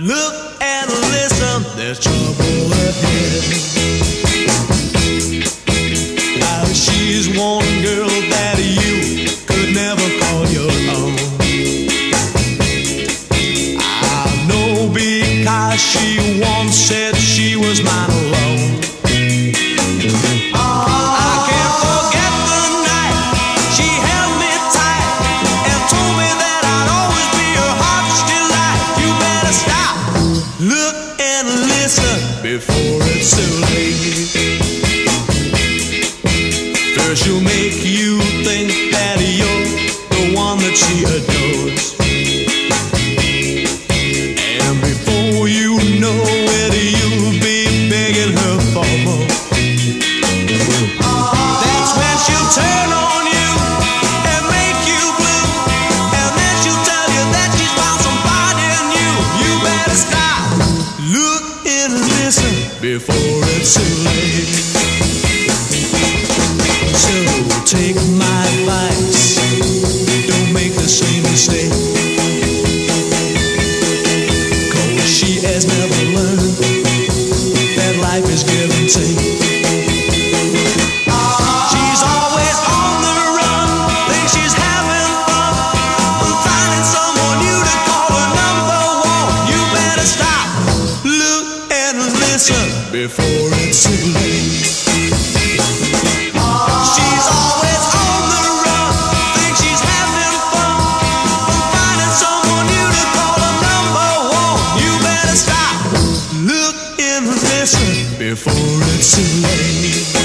Look and listen, there's trouble ahead. Now she's one girl that you could never call your own. I know because she once said she was mine alone. I can't forget the night she held me tight and told me that I'd always be her heart's delight. You better stop, look and listen before it's too late. She'll make you think that you're the one that she adores, and before you know it, you'll be begging her for more. That's when she'll turn on you and make you blue, and then she'll tell you that she's found somebody new. You better stop, look and listen before it's too late. So take my advice, don't make the same mistake, 'cause she has never learned that life is give and take. She's always on the run, thinks she's having fun, but finding someone new to call her number one. You better stop, look and listen before it's too late. Before it's too late.